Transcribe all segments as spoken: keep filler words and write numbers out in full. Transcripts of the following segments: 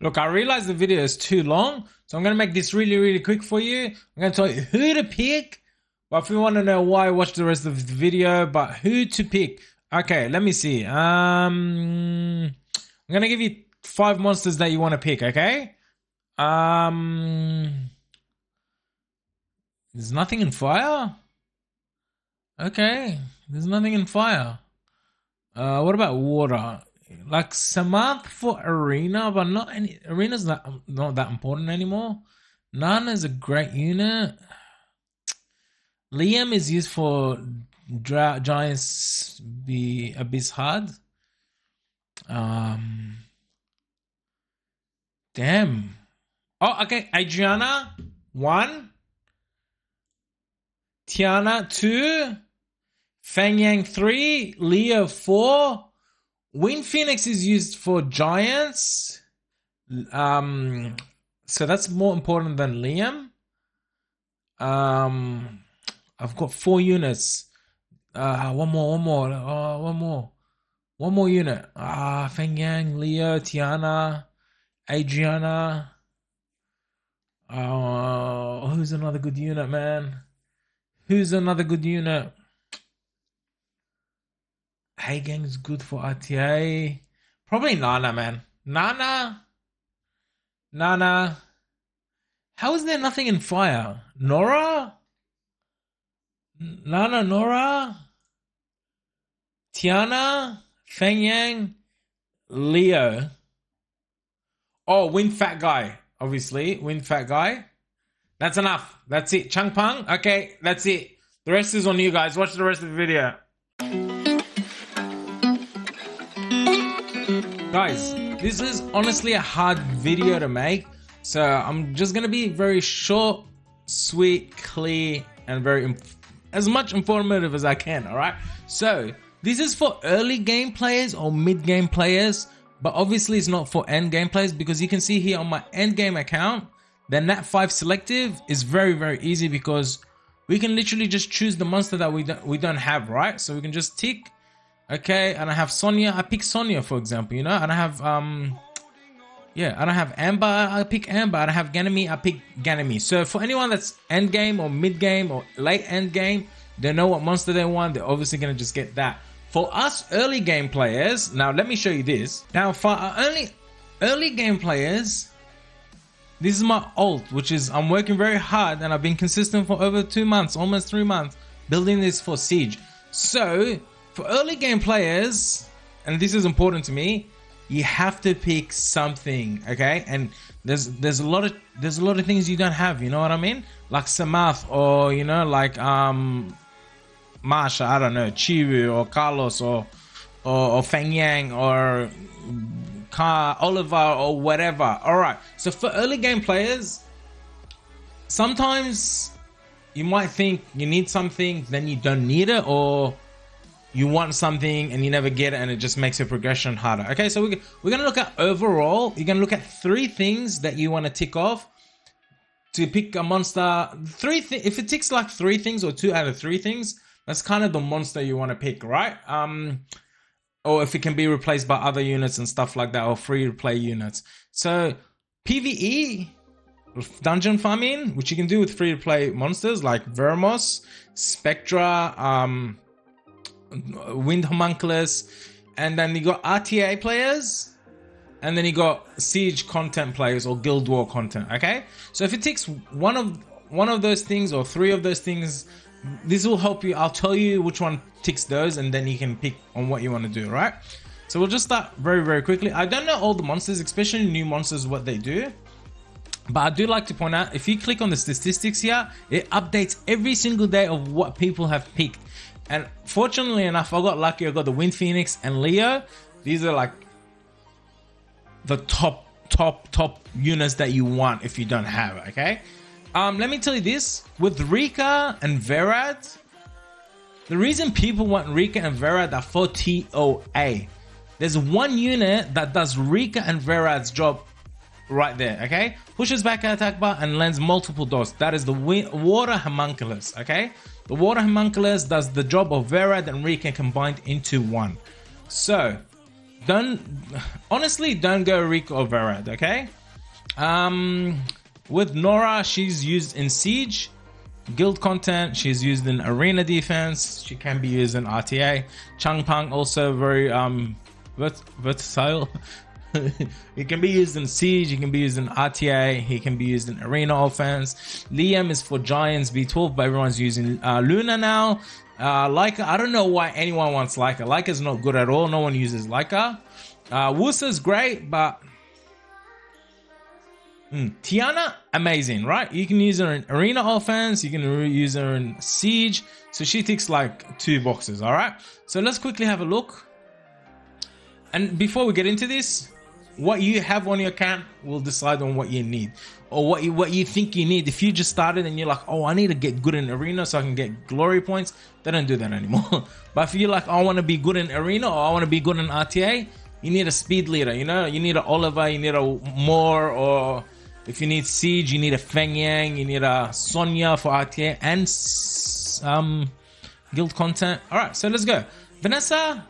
Look, I realize the video is too long, so I'm going to make this really, really quick for you. I'm going to tell you who to pick. But if you want to know why, watch the rest of the video. But who to pick? Okay, let me see. Um, I'm going to give you five monsters that you want to pick, okay? Um, there's nothing in fire? Okay, there's nothing in fire. Uh, what about water? Like Samantha for arena, but not any arena's not not that important anymore. Nana's a great unit. Liam is used for dra giants. The abyss hard. Um. Damn. Oh, okay. Adriana one. Tiana two. Feng Yang three. Leo four. Wind Phoenix is used for giants, um, so that's more important than Liam. Um, I've got four units. Uh, one more, one more, oh, one more, one more unit. Ah, Feng Yang, Leo, Tiana, Adriana. Oh, who's another good unit, man? Who's another good unit? Hey, gang is good for R T A. Probably Nana, man. Nana. Nana. How is there nothing in fire? Nora? Nana, Nora? Tiana? Feng Yang? Leo. Oh, win fat guy. Obviously, win fat guy. That's enough. That's it. Chang Pung? Okay, that's it. The rest is on you guys. Watch the rest of the video. Guys, this is honestly a hard video to make, so I'm just going to be very short, sweet, clear, and very as much informative as I can, alright? So, this is for early game players or mid-game players, but obviously it's not for end-game players, because you can see here on my end-game account, the Nat five selective is very, very easy, because we can literally just choose the monster that we don't, we don't have, right? So we can just tick. Okay, and I have Sonya. I pick Sonya, for example, you know. And I have, um, yeah, I don't have Amber. I pick Amber. I don't have Ganymede. I pick Ganymede. So for anyone that's end game or mid game or late end game, they know what monster they want. They're obviously gonna just get that. For us early game players, now let me show you this. Now for our only early game players, this is my alt, which is I'm working very hard and I've been consistent for over two months, almost three months, building this for Siege. So for early game players, and this is important to me, you have to pick something, okay? And there's there's a lot of there's a lot of things you don't have, you know what I mean? Like Samath, or you know, like um Masha, I don't know, Chiu or Carlos or or, or Feng Yang or Car Oliver or whatever. Alright, so for early game players, sometimes you might think you need something, then you don't need it, or you want something and you never get it, and it just makes your progression harder. Okay, so we're, we're going to look at overall. You're going to look at three things that you want to tick off to pick a monster. Three th If it ticks like three things or two out of three things, that's kind of the monster you want to pick, right? Um, or if it can be replaced by other units and stuff like that, or free-to-play units. So PvE, dungeon farming, which you can do with free-to-play monsters like Vermos, Spectra, um... Wind Homunculus, and then you got R T A players, and then you got Siege content players or Guild War content. Okay, so if it takes one of one of those things or three of those things, this will help you. I'll tell you which one ticks those, and then you can pick on what you want to do, right? So we'll just start very, very quickly. I don't know all the monsters, especially new monsters, what they do, but I do like to point out, if you click on the statistics here, it updates every single day of what people have picked. And fortunately enough, I got lucky. I got the Wind Phoenix and Leo. These are like the top, top, top units that you want if you don't have it, okay? Um, let me tell you this. With Rika and Verad, the reason people want Rika and Verad are for T O A. There's one unit that does Rika and Verad's job right there, okay? Pushes back an attack bar and lands multiple doors. That is the Water Homunculus, okay? The Water Homunculus does the job of Verad and Rika combined into one. So, Don't, honestly, don't go Rick or Verad, okay? Um, with Nora, she's used in Siege, Guild content, she's used in Arena Defense, she can be used in R T A. Chang Pung also very um, vert versatile. It can be used in Siege, you can be used in R T A, he can be used in Arena Offense. Liam is for Giants V twelve, but everyone's using uh, Luna now. Uh, Laika, I don't know why anyone wants Laika. Laika's not good at all, no one uses Laika. Uh, Wusa's great, but... Mm. Tiana, amazing, right? You can use her in Arena Offense, you can use her in Siege. So she ticks like two boxes, alright? So let's quickly have a look. And before we get into this, what you have on your account will decide on what you need, or what you, what you think you need. If you just started and you're like, oh, I need to get good in Arena so I can get glory points, they don't do that anymore. But if you're like, oh, I want to be good in Arena, or I want to be good in R T A, you need a speed leader, you know? You need an Oliver, you need a Moore, or if you need Siege, you need a Feng Yang, you need a Sonya for R T A and um, guild content. All right, so let's go. Vanessa,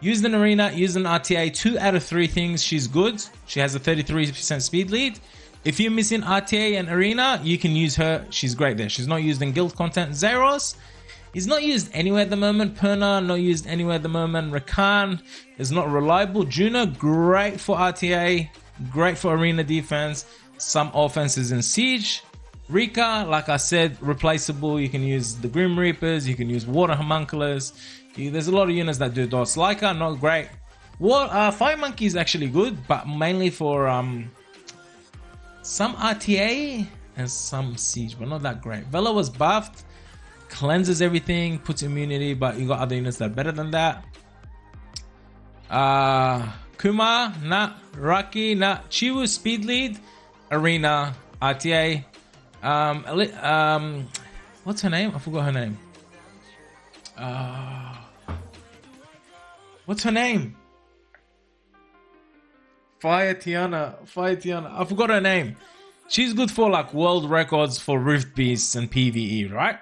used in Arena, used in R T A, two out of three things she's good. She has a thirty-three percent speed lead. If you're missing R T A and Arena, you can use her. She's great there. She's not used in guild content. Zeros is not used anywhere at the moment. Perna, not used anywhere at the moment. Rakan is not reliable. Juno, great for R T A, great for Arena defense. Some offenses in Siege. Rika, like I said, replaceable. You can use the Grim Reapers, you can use Water Homunculus. There's a lot of units that do dots. Laika, not great. What uh, Fire Monkey is actually good, but mainly for um, some R T A and some Siege, but not that great. Vela was buffed, cleanses everything, puts immunity, but you got other units that are better than that. Uh, Kuma, nah. Raki, nah. Chiu, speed lead, Arena, R T A. Um, um, what's her name? I forgot her name. Uh, What's her name? Fire Tiana. Fire Tiana. I forgot her name. She's good for like world records for Rift Beasts and P V E, right?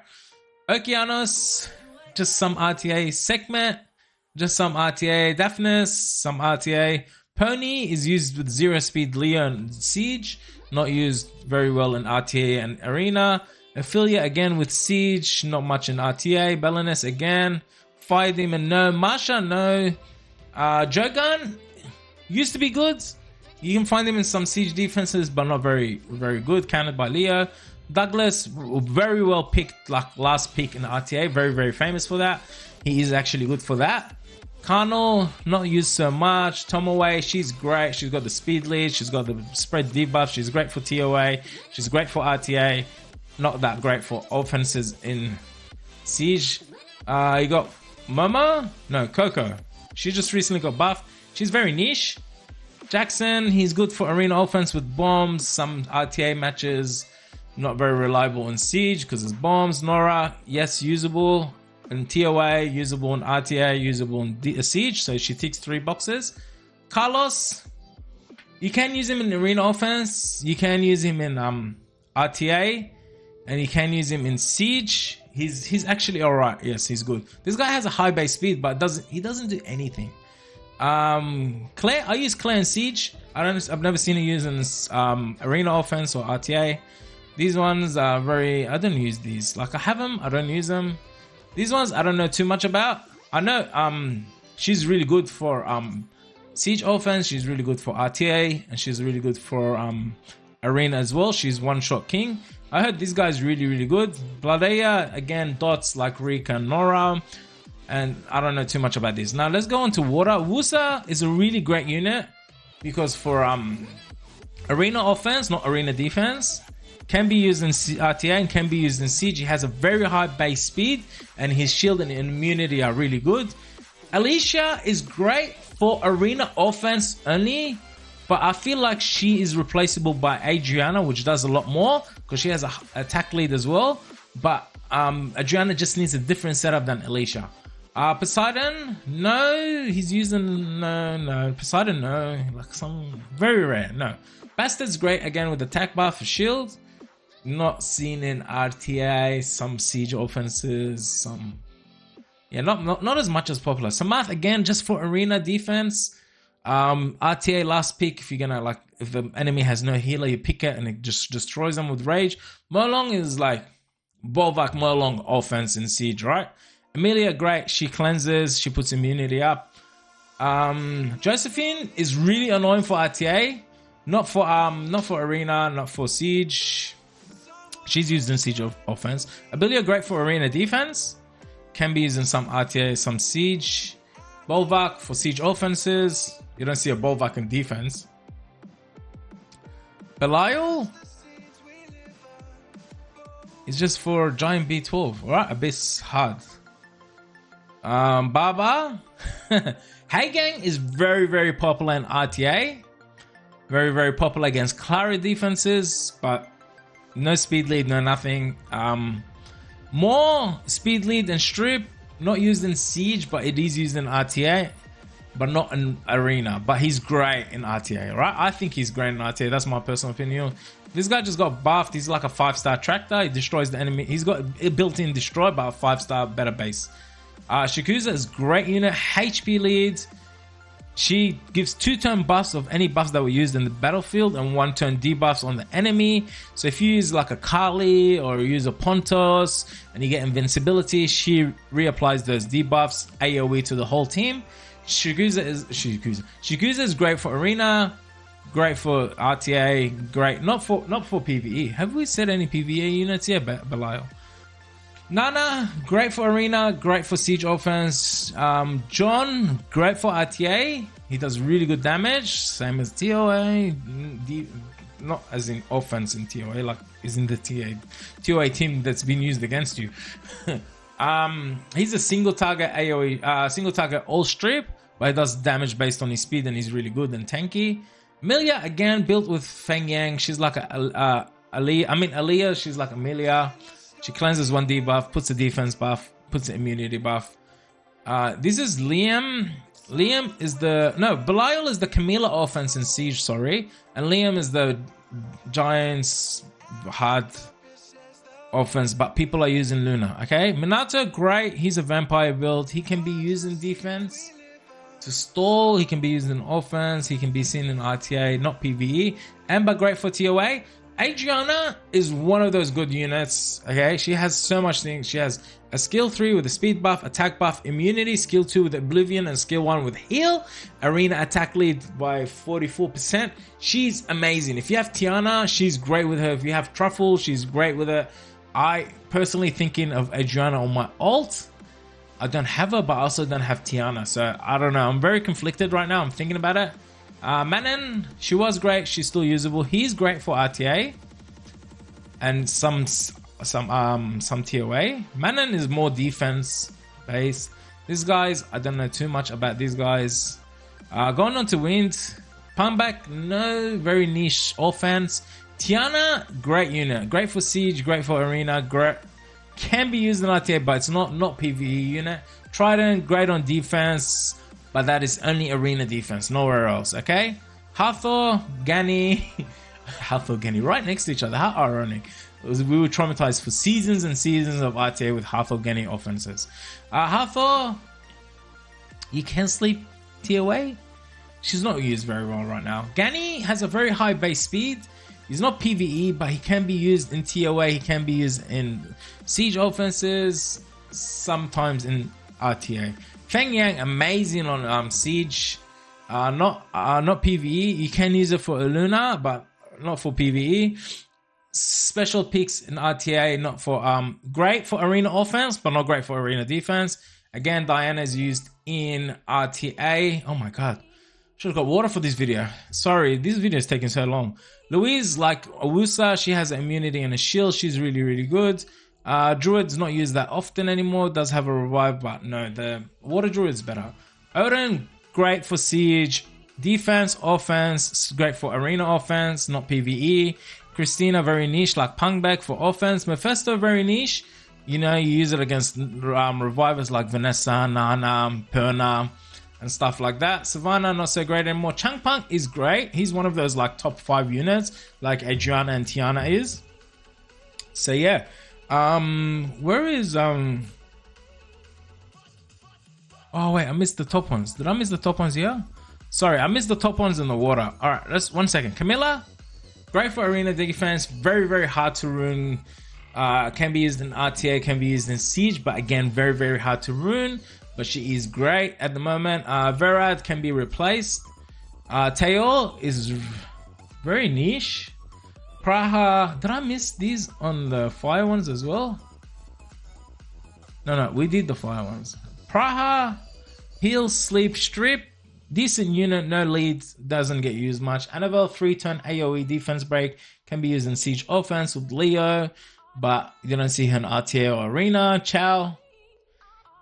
Okeanos, just some R T A. Segment, just some R T A. Daphnis, some R T A. Pony is used with zero speed Leo and Siege. Not used very well in R T A and Arena. Ophelia again with Siege. Not much in R T A. Balaness again. Fire Demon, no. Masha, no. Uh, Jogan used to be good. You can find him in some Siege defenses, but not very, very good. Countered by Leo. Douglas, very well picked, like last pick in R T A. Very, very famous for that. He is actually good for that. Carnal, not used so much. Tomoe, she's great. She's got the speed lead. She's got the spread debuff. She's great for T O A. She's great for R T A. Not that great for offenses in Siege. Uh, you got Momo? No, Coco. She just recently got buffed. She's very niche. Jackson, he's good for Arena offense with bombs. Some R T A matches. Not very reliable in Siege because it's bombs. Nora, yes, usable in T O A, usable in R T A, usable in D Siege. So she ticks three boxes. Carlos, you can use him in Arena offense. You can use him in um, R T A. And you can use him in Siege. He's he's actually alright. Yes, he's good. This guy has a high base speed, but doesn't he doesn't do anything. Um, Claire, I use Claire in Siege. I don't. I've never seen her use in um, Arena offense or R T A. These ones are very. I don't use these. Like I have them, I don't use them. These ones I don't know too much about. I know um, she's really good for um, Siege offense. She's really good for R T A, and she's really good for um, Arena as well. She's one shot king. I heard this guy's really, really good. Bladea, again, dots like Rika and Nora. And I don't know too much about this. Now, let's go on to Water. Wusa is a really great unit because for um, Arena offense, not Arena defense, can be used in R T A and can be used in Siege. He has a very high base speed and his shield and immunity are really good. Alicia is great for Arena offense only, but I feel like she is replaceable by Adriana, which does a lot more because she has a attack lead as well. But um, Adriana just needs a different setup than Alicia. Uh, Poseidon, no, he's using no, no. Poseidon, no, like some very rare, no. Bastard's great again with attack buff for shield. Not seen in R T A, some Siege offenses, some Yeah, not, not not as much as popular. Samath, again, just for arena defense. Um, R T A last pick, if you're gonna, like, if the enemy has no healer, you pick it and it just destroys them with rage. Merlong is like Bolvak Merlong offense in siege, right? Melia, great. She cleanses, she puts immunity up. Um, Josephine is really annoying for R T A. Not for um, not for arena, not for siege. She's used in siege of offense. Belial, great for arena defense. Can be used in some R T A, some siege. Bolvak for siege offenses. You don't see a Bolvak in defense. Belial is just for giant B twelve, alright? Abyss hard. Um, Baba. Hey Gang is very, very popular in R T A. Very, very popular against Clara defenses, but no speed lead, no nothing. Um, more speed lead and strip, not used in siege, but it is used in R T A, but not in arena. But he's great in R T A, right? I think he's great in R T A. That's my personal opinion. This guy just got buffed. He's like a five-star tractor. He destroys the enemy. He's got a built-in destroy, but a five-star better base. Uh, Shikuza is great unit. H P leads. She gives two turn buffs of any buffs that were used in the battlefield and one turn debuffs on the enemy. So if you use like a Kali or use a Pontos and you get invincibility, she reapplies those debuffs A O E to the whole team. Shikuza is Shikuza. Shikuza is great for arena, great for R T A, great not for not for PvE. Have we said any PvE units yet, yeah, Belial? Nana, great for arena, great for siege offense. Um, John, great for R T A. He does really good damage, same as T O A. D not as in offense in T O A, like is in the T A T O A team that's been used against you. um, he's a single target A O E, uh, single target all strip, but he does damage based on his speed and he's really good and tanky. Melia, again, built with Feng Yang. She's like a uh, Ali. I mean Alicia. She's like Amelia. She cleanses one debuff, puts a defense buff, puts an immunity buff. Uh, this is Liam. Liam is the... No, Belial is the Camilla offense in siege, sorry. And Liam is the Giants hard offense, but people are using Luna, okay? Minato, great. He's a vampire build. He can be used in defense to stall. He can be used in offense. He can be seen in R T A, not PvE. Amber, great for T O A. Adriana is one of those good units, okay? She has so much things. She has a skill three with a speed buff, attack buff, immunity, skill two with oblivion, and skill one with heal. Arena attack lead by forty-four percent. She's amazing. If you have Tiana, she's great with her. If you have Truffle, she's great with her. I personally thinking of Adriana on my alt. I don't have her, but I also don't have Tiana. So I don't know. I'm very conflicted right now. I'm thinking about it. Uh, Manon, she was great. She's still usable. He's great for R T A and some some um some T O A. Manon is more defense based. These guys, I don't know too much about these guys. Uh, going on to Wind, Pumpback, no very niche offense. Tiana, great unit, great for siege, great for arena, great can be used in R T A, but it's not not PvE unit. Trident, great on defense. But that is only arena defense, nowhere else, okay? Hathor, Gani, Hathor, Gani, right next to each other, how ironic. Was, we were traumatized for seasons and seasons of R T A with Hathor, Gani offenses. Uh, Hathor, you can sleep T O A? She's not used very well right now. Gani has a very high base speed. He's not PvE, but he can be used in T O A, he can be used in siege offenses, sometimes in R T A. Feng Yang, amazing on um, siege, uh, not uh, not PvE. You can use it for Luna, but not for PvE. Special picks in R T A, not for um, great for arena offense, but not great for arena defense. Again, Diana is used in R T A. Oh my god, should have got water for this video. Sorry, this video is taking so long. Louise, like Wusa, she has immunity and a shield. She's really really good. Uh, Druid's not used that often anymore, does have a revive, but no, the Water Druid's better. Odin, great for siege, defense, offense, great for arena offense, not PvE. Christina, very niche, like Pungback for offense. Mephisto, very niche, you know, you use it against um, revivers like Vanessa, Nana, Perna, and stuff like that. Savannah, not so great anymore. Chang Pung is great, he's one of those like top five units, like Adriana and Tiana is. So yeah. Um, where is, um, Oh wait, I missed the top ones. Did I miss the top ones here? Sorry, I missed the top ones in the water. All right, let's one second. Camilla, great for arena diggy fans. Very very hard to ruin. Uh, can be used in R T A, can be used in Siege, but again, very very hard to ruin. But she is great at the moment. Uh, Verad can be replaced. Uh, Tayo is very niche. Praha, did I miss these on the fire ones as well? No, no, we did the fire ones. Praha, heal, sleep, strip. Decent unit, no leads, doesn't get used much. Annabelle, three turn AoE defense break, can be used in Siege offense with Leo, but you don't see her in R T A or Arena. Chow.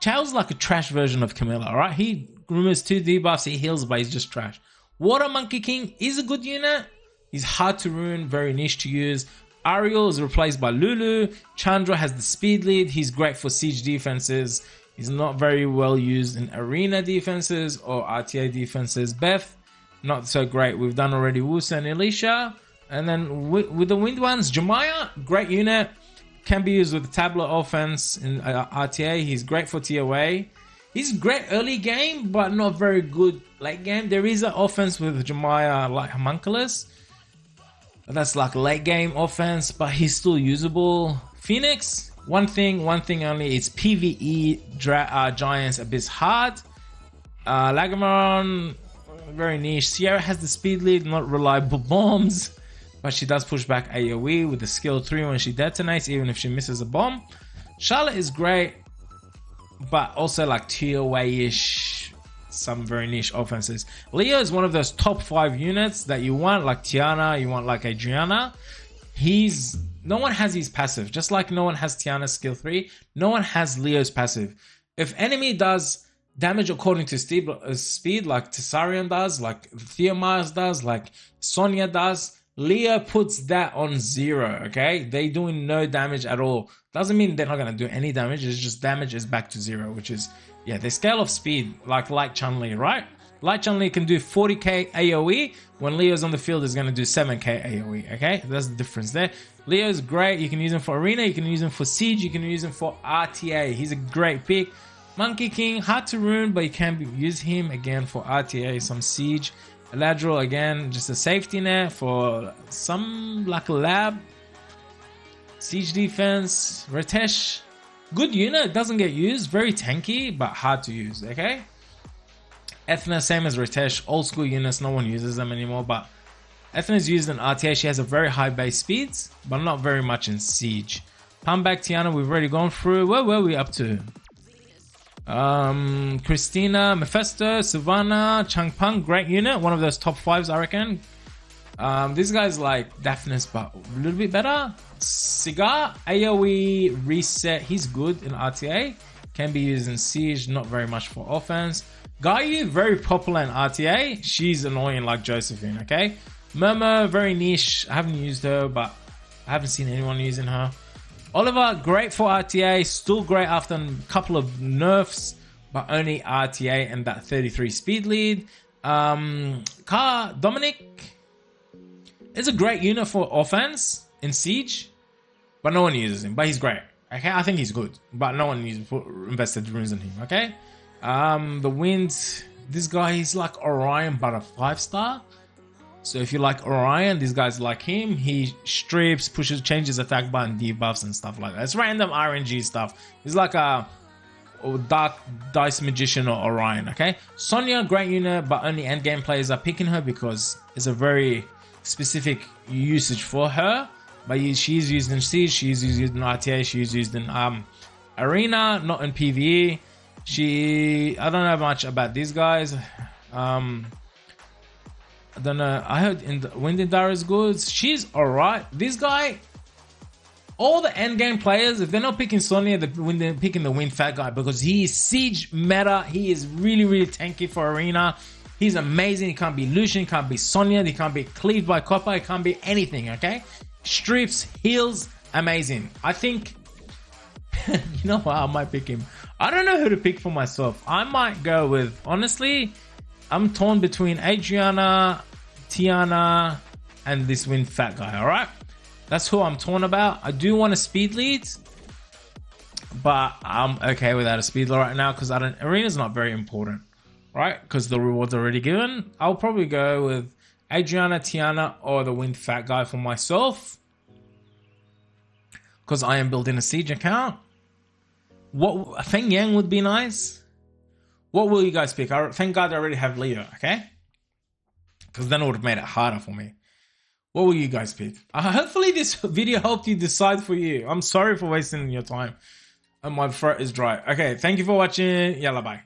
Chow's like a trash version of Camilla, alright? He removes two debuffs, he heals, but he's just trash. Water Monkey King is a good unit. He's hard to ruin, very niche to use. Ariel is replaced by Lulu. Chandra has the speed lead. He's great for siege defenses. He's not very well used in arena defenses or R T A defenses. Beth, not so great. We've done already Wusa and Alicia. And then with, with the wind ones, Jemaya, great unit. Can be used with the tablet offense in uh, R T A. He's great for T O A. He's great early game, but not very good late game. There is an offense with Jemaya like Homunculus. That's like late game offense, but he's still usable. Phoenix, one thing, one thing only. It's PvE dra uh, Giants a bit hard. Uh, Lagamaron, very niche. Sierra has the speed lead, not reliable bombs. But she does push back AoE with the skill three when she detonates, even if she misses a bomb. Charlotte is great, but also like T O A-ish, some very niche offenses. Leo is one of those top five units that you want, like Tiana, you want like Adriana. He's, no one has his passive, just like no one has Tiana's skill three, no one has Leo's passive. If enemy does damage according to speed, like Tessarion does, like Theomars does, like Sonya does, Leo puts that on zero, okay? They doing no damage at all. Doesn't mean they're not going to do any damage. It's just damage is back to zero, which is, yeah, they scale off speed like Light Chun-Li, right? Light Chun-Li can do forty K AoE. When Leo's on the field, is going to do seven K AoE, okay? That's the difference there. Leo's great. You can use him for Arena. You can use him for Siege. You can use him for R T A. He's a great pick. Monkey King, hard to ruin, but you can use him again for R T A, some Siege. Eladril, again, just a safety net for some, like a lab. Siege defense. Ritesh, good unit, doesn't get used. Very tanky, but hard to use, okay? Ethna, same as Ritesh. Old school units, no one uses them anymore, but Ethna is used in R T A. She has a very high base speeds, but not very much in Siege. Pumpback, Tiana, we've already gone through. Where were we up to? Um, Christina, Mephisto, Savannah, Chang Pung, great unit. One of those top fives, I reckon. Um, this guy's like Daphnis, but a little bit better. Cigar, AoE, reset. He's good in R T A. Can be used in Siege, not very much for offense. Gayu, very popular in R T A. She's annoying like Josephine, okay? Murmur, very niche. I haven't used her, but I haven't seen anyone using her. Oliver, great for R T A, still great after a couple of nerfs, but only R T A and that thirty-three speed lead. Um, Car, Dominic is a great unit for offense in Siege, but no one uses him, but he's great. Okay, I think he's good, but no one uses, invested runes in him, okay? Um, the Wind, this guy, he's like Orion, but a five star. So if you like Orion, these guys like him. He strips, pushes, changes attack button, debuffs and stuff like that. It's random R N G stuff. He's like a, a Dark Dice Magician or Orion, okay? Sonya, great unit, but only endgame players are picking her because it's a very specific usage for her. But she's used in Siege, she's used in R T A, she's used in um, Arena, not in PvE. She... I don't know much about these guys. Um... I don't know. I heard Windindara is good. She's alright. This guy, all the endgame players, if they're not picking Sonya, they're picking the Wind Fat guy because he is Siege meta. He is really, really tanky for Arena. He's amazing. He can't be Lucian. He can't be Sonya. He can't be cleaved by Copper. He can't be anything, okay? Strips, heals, amazing. I think, you know what? I might pick him. I don't know who to pick for myself. I might go with, honestly, I'm torn between Adriana, Tiana, and this Wind Fat guy, alright? That's who I'm torn about. I do want a speed lead, but I'm okay without a speed right now because I don't. Arena's not very important, right? Because the reward's already given. I'll probably go with Adriana, Tiana, or the Wind Fat Guy for myself because I am building a siege account. What Feng Yang would be nice. What will you guys pick? I, thank God I already have Leo, okay? Because then it would have made it harder for me. What will you guys pick? Uh, hopefully this video helped you decide for you. I'm sorry for wasting your time. And my throat is dry. Okay, thank you for watching. Yalla, bye.